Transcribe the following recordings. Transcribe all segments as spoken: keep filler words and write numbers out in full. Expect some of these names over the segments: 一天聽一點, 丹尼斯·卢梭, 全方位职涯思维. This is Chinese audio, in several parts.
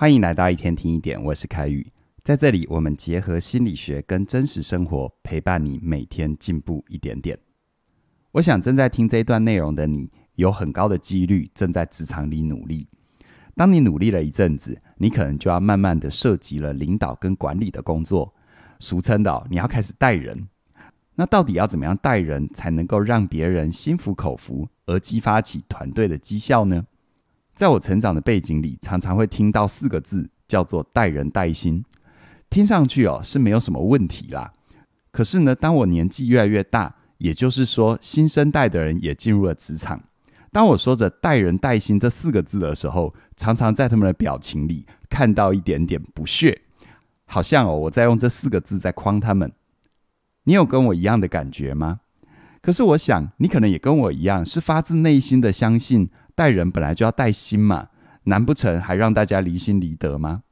欢迎来到一天听一点，我是凯宇。在这里，我们结合心理学跟真实生活，陪伴你每天进步一点点。我想正在听这一段内容的你，有很高的几率正在职场里努力。当你努力了一阵子，你可能就要慢慢的涉及了领导跟管理的工作，俗称的、哦、你要开始带人。那到底要怎么样带人，才能够让别人心服口服，而激发起团队的绩效呢？在我成长的背景里，常常会听到四个字，叫做带人带心。听上去哦是没有什么问题啦，可是呢，当我年纪越来越大，也就是说新生代的人也进入了职场，当我说着带人带心这四个字的时候，常常在他们的表情里看到一点点不屑，好像哦我在用这四个字在框他们。你有跟我一样的感觉吗？可是我想你可能也跟我一样，是发自内心的相信带人本来就要带心嘛，难不成还让大家离心离德吗？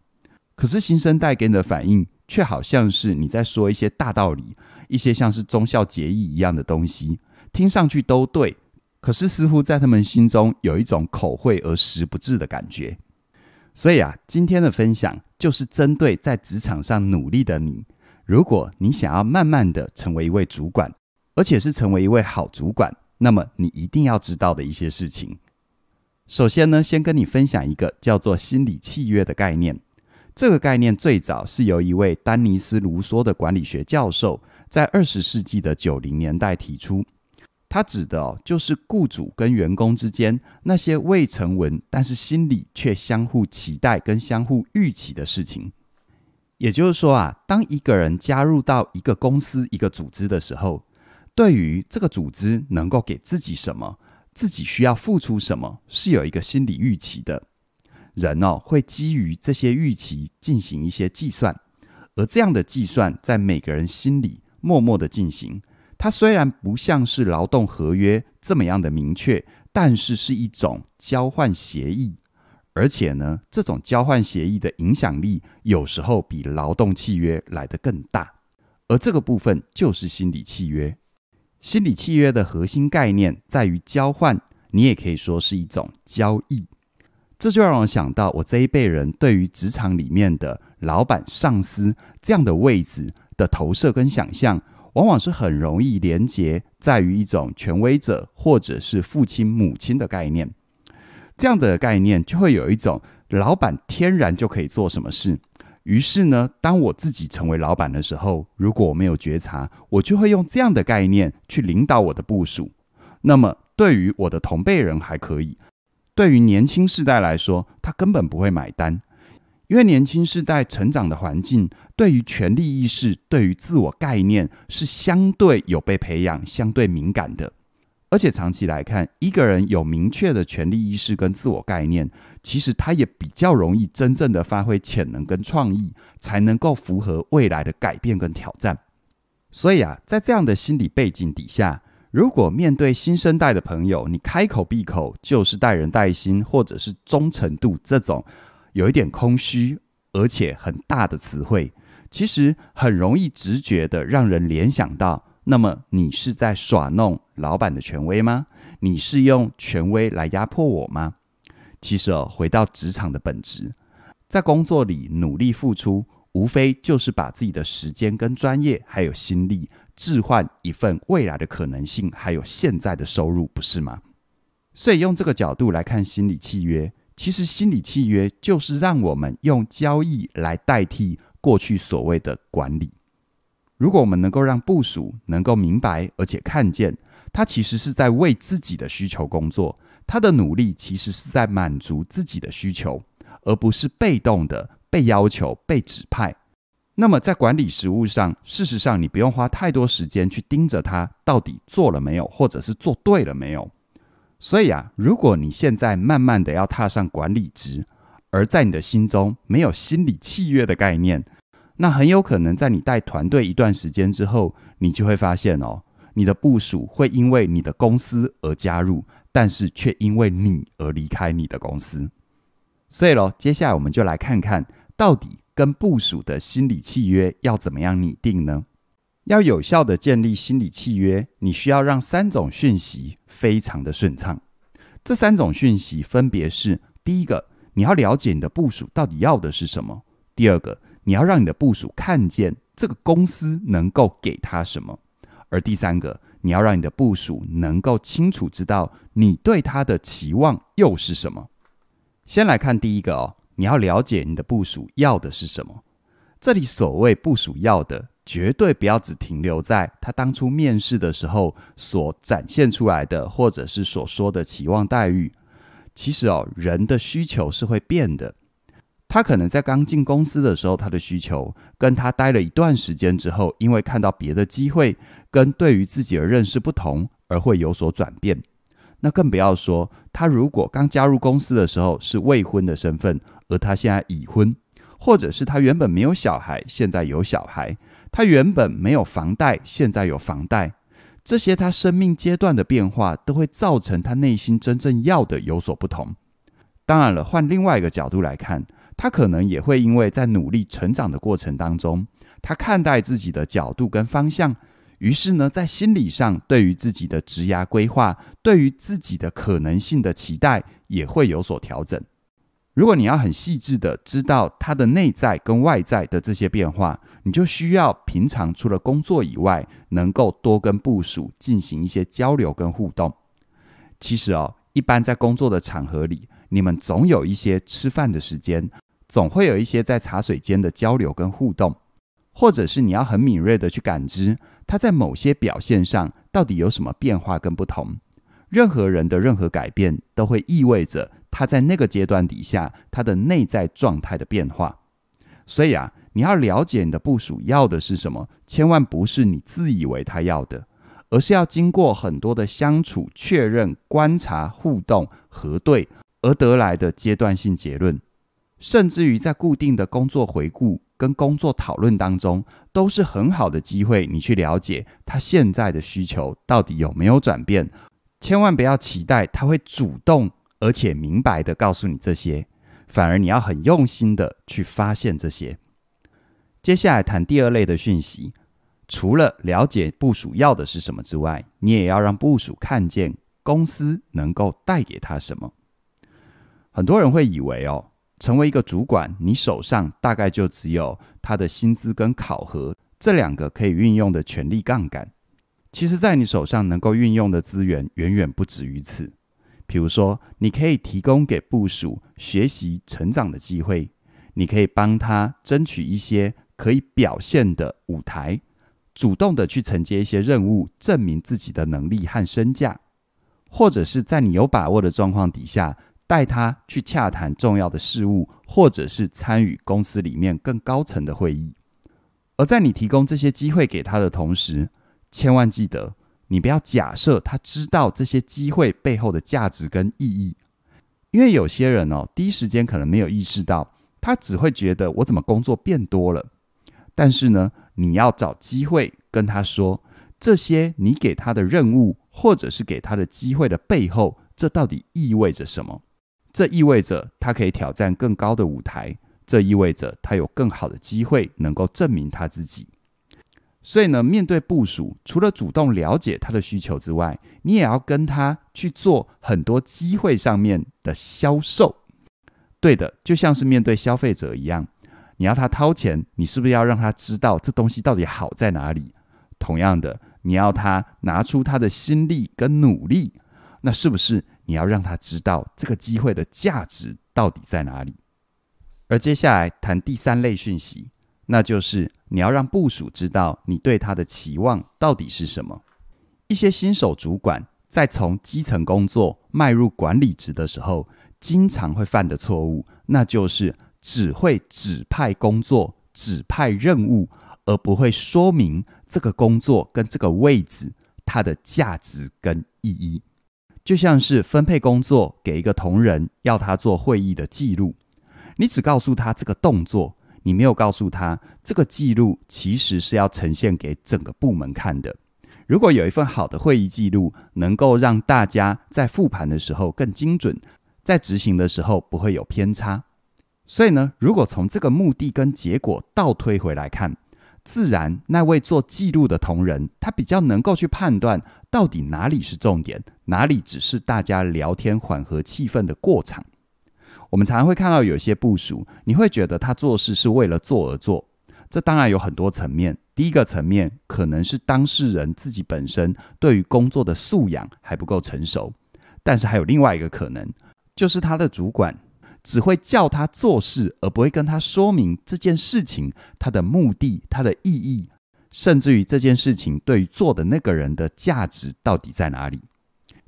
可是新生代给你的反应却好像是你在说一些大道理，一些像是忠孝节义一样的东西，听上去都对，可是似乎在他们心中有一种口惠而实不至的感觉。所以啊，今天的分享就是针对在职场上努力的你，如果你想要慢慢的成为一位主管，而且是成为一位好主管，那么你一定要知道的一些事情。首先呢，先跟你分享一个叫做心理契约的概念。这个概念最早是由一位丹尼斯·卢梭的管理学教授在二十世纪的九零年代提出。他指的、哦、就是雇主跟员工之间那些未成文但是心里却相互期待跟相互预期的事情。也就是说啊，当一个人加入到一个公司一个组织的时候，对于这个组织能够给自己什么，自己需要付出什么，是有一个心理预期的。人哦，会基于这些预期进行一些计算，而这样的计算在每个人心里默默的进行。它虽然不像是劳动合约这么样的明确，但是是一种交换协议，而且呢，这种交换协议的影响力有时候比劳动契约来得更大，而这个部分就是心理契约。心理契约的核心概念在于交换，你也可以说是一种交易。这就让我想到我这一辈人对于职场里面的老板、上司这样的位置的投射跟想象，往往是很容易连结在于一种权威者或者是父亲、母亲的概念。这样的概念就会有一种老板天然就可以做什么事，于是呢，当我自己成为老板的时候，如果我没有觉察，我就会用这样的概念去领导我的部属。那么对于我的同辈人还可以，对于年轻世代来说，他根本不会买单，因为年轻世代成长的环境对于权力意识、对于自我概念是相对有被培养、相对敏感的。而且长期来看，一个人有明确的权力意识跟自我概念，其实他也比较容易真正的发挥潜能跟创意，才能够符合未来的改变跟挑战。所以啊，在这样的心理背景底下，如果面对新生代的朋友，你开口闭口就是带人带心或者是忠诚度这种有一点空虚而且很大的词汇，其实很容易直觉的让人联想到，那么你是在耍弄老板的权威吗？你是用权威来压迫我吗？其实哦，回到职场的本质，在工作里努力付出，无非就是把自己的时间跟专业还有心力，置换一份未来的可能性还有现在的收入，不是吗？所以用这个角度来看心理契约，其实心理契约就是让我们用交易来代替过去所谓的管理。如果我们能够让部属能够明白而且看见，他其实是在为自己的需求工作，他的努力其实是在满足自己的需求，而不是被动的被要求、被指派。那么在管理实务上，事实上你不用花太多时间去盯着他到底做了没有，或者是做对了没有。所以啊，如果你现在慢慢的要踏上管理职，而在你的心中没有心理契约的概念，那很有可能在你带团队一段时间之后，你就会发现哦，你的部属会因为你的公司而加入，但是却因为你而离开你的公司。所以咯，接下来我们就来看看到底跟部属的心理契约要怎么样拟定呢？要有效的建立心理契约，你需要让三种讯息非常的顺畅。这三种讯息分别是：第一个，你要了解你的部署到底要的是什么。第二个，你要让你的部署看见这个公司能够给他什么。而第三个，你要让你的部署能够清楚知道你对他的期望又是什么。先来看第一个哦，你要了解你的部署要的是什么。这里所谓部署要的，绝对不要只停留在他当初面试的时候所展现出来的，或者是所说的期望待遇。其实哦，人的需求是会变的。他可能在刚进公司的时候，他的需求跟他待了一段时间之后，因为看到别的机会跟对于自己的认识不同，而会有所转变。那更不要说他如果刚加入公司的时候是未婚的身份，而他现在已婚，或者是他原本没有小孩，现在有小孩；他原本没有房贷，现在有房贷。这些他生命阶段的变化都会造成他内心真正要的有所不同。当然了，换另外一个角度来看，他可能也会因为在努力成长的过程当中，他看待自己的角度跟方向，于是呢，在心理上对于自己的职涯规划，对于自己的可能性的期待也会有所调整。如果你要很细致的知道他的内在跟外在的这些变化，你就需要平常除了工作以外，能够多跟部署进行一些交流跟互动。其实哦，一般在工作的场合里，你们总有一些吃饭的时间，总会有一些在茶水间的交流跟互动，或者是你要很敏锐的去感知他在某些表现上到底有什么变化跟不同。任何人的任何改变都会意味着他在那个阶段底下他的内在状态的变化。所以啊，你要了解你的部署要的是什么，千万不是你自以为他要的，而是要经过很多的相处、确认、观察、互动、核对而得来的阶段性结论。甚至于在固定的工作回顾跟工作讨论当中，都是很好的机会你去了解他现在的需求到底有没有转变。千万不要期待他会主动而且明白的告诉你这些，反而你要很用心的去发现这些。接下来谈第二类的讯息，除了了解部署要的是什么之外，你也要让部署看见公司能够带给他什么。很多人会以为哦，成为一个主管，你手上大概就只有他的薪资跟考核这两个可以运用的权力杠杆。其实在你手上能够运用的资源远远不止于此。比如说，你可以提供给部署学习成长的机会，你可以帮他争取一些可以表现的舞台，主动的去承接一些任务，证明自己的能力和身价，或者是在你有把握的状况底下，带他去洽谈重要的事务，或者是参与公司里面更高层的会议。而在你提供这些机会给他的同时，千万记得，你不要假设他知道这些机会背后的价值跟意义。因为有些人哦，第一时间可能没有意识到，他只会觉得我怎么工作变多了。但是呢，你要找机会跟他说，这些你给他的任务或者是给他的机会的背后，这到底意味着什么？这意味着他可以挑战更高的舞台，这意味着他有更好的机会能够证明他自己。所以呢，面对部署，除了主动了解他的需求之外，你也要跟他去做很多机会上面的销售。对的，就像是面对消费者一样，你要他掏钱，你是不是要让他知道这东西到底好在哪里？同样的，你要他拿出他的心力跟努力，那是不是你要让他知道这个机会的价值到底在哪里？而接下来谈第三类讯息，那就是你要让部署知道你对他的期望到底是什么。一些新手主管在从基层工作迈入管理职的时候，经常会犯的错误，那就是只会指派工作、指派任务，而不会说明这个工作跟这个位置它的价值跟意义。就像是分配工作给一个同仁，要他做会议的记录，你只告诉他这个动作，你没有告诉他这个记录其实是要呈现给整个部门看的。如果有一份好的会议记录，能够让大家在复盘的时候更精准，在执行的时候不会有偏差。所以呢，如果从这个目的跟结果倒推回来看，自然那位做记录的同仁，他比较能够去判断到底哪里是重点，哪里只是大家聊天缓和气氛的过场。我们常常会看到有些部属，你会觉得他做事是为了做而做，这当然有很多层面。第一个层面可能是当事人自己本身对于工作的素养还不够成熟，但是还有另外一个可能，就是他的主管只会叫他做事，而不会跟他说明这件事情他的目的、他的意义，甚至于这件事情对于做的那个人的价值到底在哪里。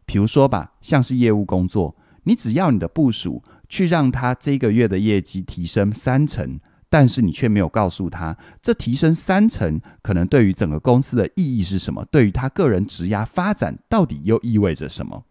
比如说吧，像是业务工作，你只要你的部属去让他这个月的业绩提升三成，但是你却没有告诉他这提升三成可能对于整个公司的意义是什么，对于他个人职业发展到底又意味着什么。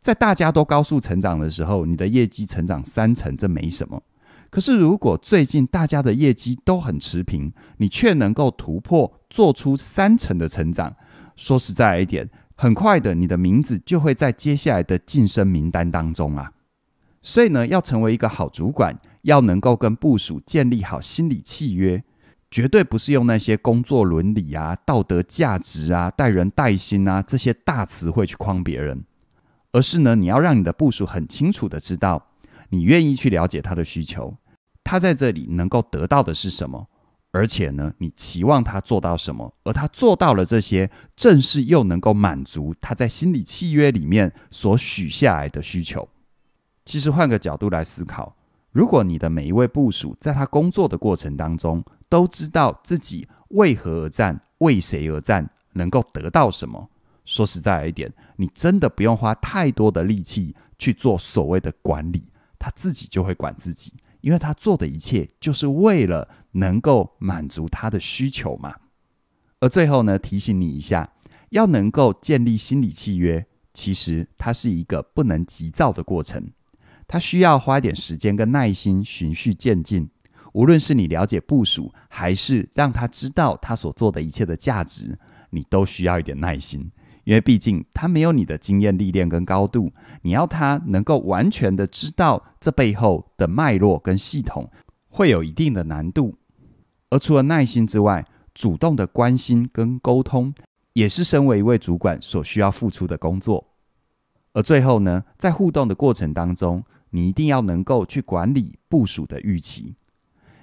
在大家都高速成长的时候，你的业绩成长三成这没什么，可是如果最近大家的业绩都很持平，你却能够突破做出三成的成长，说实在一点，很快的你的名字就会在接下来的晋升名单当中啊。所以呢，要成为一个好主管，要能够跟部属建立好心理契约，绝对不是用那些工作伦理啊、道德价值啊、待人待心啊这些大词汇去框别人，而是呢，你要让你的部属很清楚的知道，你愿意去了解他的需求，他在这里能够得到的是什么，而且呢，你期望他做到什么，而他做到了这些，正是又能够满足他在心理契约里面所许下来的需求。其实换个角度来思考，如果你的每一位部属在他工作的过程当中都知道自己为何而战、为谁而战、能够得到什么，说实在一点，你真的不用花太多的力气去做所谓的管理，他自己就会管自己，因为他做的一切就是为了能够满足他的需求嘛。而最后呢，提醒你一下，要能够建立心理契约，其实它是一个不能急躁的过程，他需要花点时间跟耐心，循序渐进。无论是你了解部属，还是让他知道他所做的一切的价值，你都需要一点耐心，因为毕竟他没有你的经验历练跟高度，你要他能够完全的知道这背后的脉络跟系统，会有一定的难度。而除了耐心之外，主动的关心跟沟通，也是身为一位主管所需要付出的工作。而最后呢，在互动的过程当中，你一定要能够去管理部署的预期，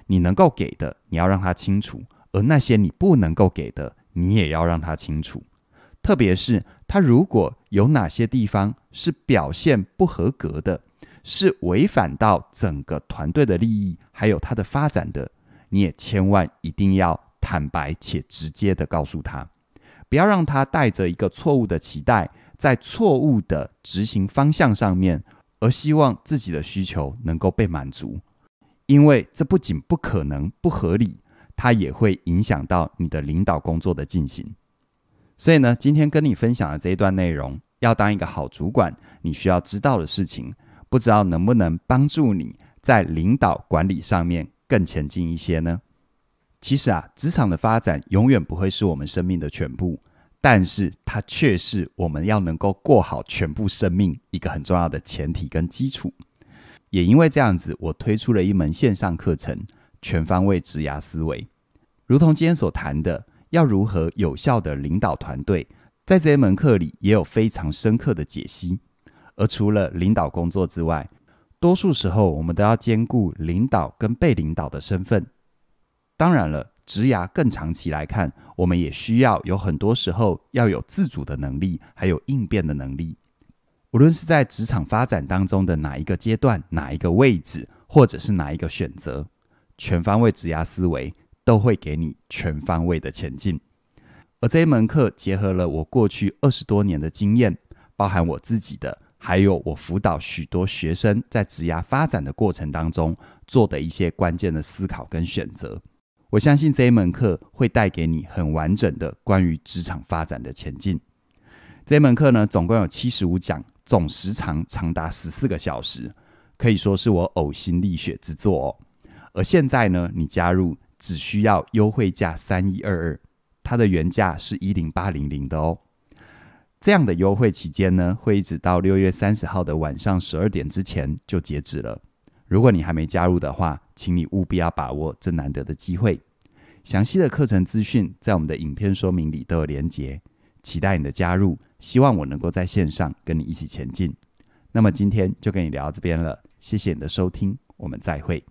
你能够给的你要让他清楚，而那些你不能够给的你也要让他清楚，特别是他如果有哪些地方是表现不合格的，是违反到整个团队的利益还有他的发展的，你也千万一定要坦白且直接的告诉他，不要让他带着一个错误的期待，在错误的执行方向上面而希望自己的需求能够被满足，因为这不仅不可能、不合理，它也会影响到你的领导工作的进行。所以呢，今天跟你分享的这一段内容，要当一个好主管，你需要知道的事情，不知道能不能帮助你在领导管理上面更前进一些呢？其实啊，职场的发展永远不会是我们生命的全部，但是它却是我们要能够过好全部生命一个很重要的前提跟基础。也因为这样子，我推出了一门线上课程，全方位职涯思维，如同今天所谈的，要如何有效的领导团队，在这一门课里也有非常深刻的解析。而除了领导工作之外，多数时候我们都要兼顾领导跟被领导的身份。当然了，职涯更长期来看，我们也需要有很多时候要有自主的能力，还有应变的能力。无论是在职场发展当中的哪一个阶段、哪一个位置，或者是哪一个选择，全方位职涯思维都会给你全方位的前进。而这一门课结合了我过去二十多年的经验，包含我自己的，还有我辅导许多学生在职涯发展的过程当中做的一些关键的思考跟选择。我相信这一门课会带给你很完整的关于职场发展的前进。这一门课呢，总共有七十五讲，总时长长达十四个小时，可以说是我呕心沥血之作哦。而现在呢，你加入只需要优惠价三一二二，它的原价是一零八零零的哦。这样的优惠期间呢，会一直到六月三十号的晚上十二点之前就截止了。如果你还没加入的话，请你务必要把握这难得的机会。详细的课程资讯在我们的影片说明里都有连结，期待你的加入，希望我能够在线上跟你一起前进。那么今天就跟你聊到这边了，谢谢你的收听，我们再会。